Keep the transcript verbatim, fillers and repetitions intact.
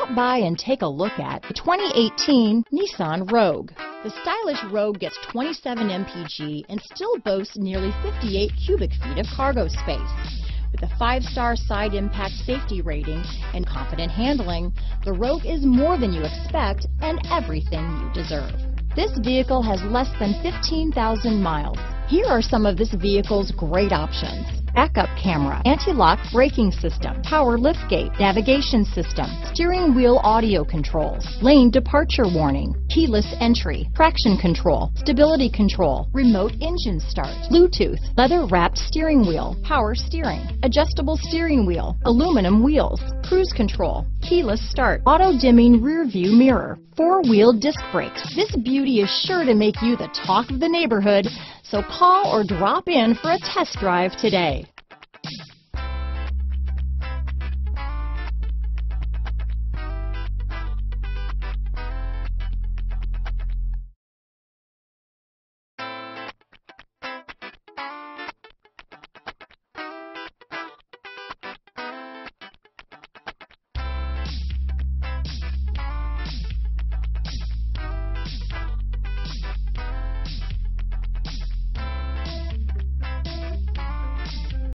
Stop by and take a look at the twenty eighteen Nissan Rogue. The stylish Rogue gets twenty-seven M P G and still boasts nearly fifty-eight cubic feet of cargo space. With a five-star side impact safety rating and confident handling, the Rogue is more than you expect and everything you deserve. This vehicle has less than fifteen thousand miles. Here are some of this vehicle's great options: backup camera, anti-lock braking system, power liftgate, navigation system, steering wheel audio controls, lane departure warning, keyless entry, traction control, stability control, remote engine start, Bluetooth, leather-wrapped steering wheel, power steering, adjustable steering wheel, aluminum wheels, cruise control, keyless start, auto-dimming rear-view mirror, four-wheel disc brakes. This beauty is sure to make you the talk of the neighborhood, so call or drop in for a test drive today.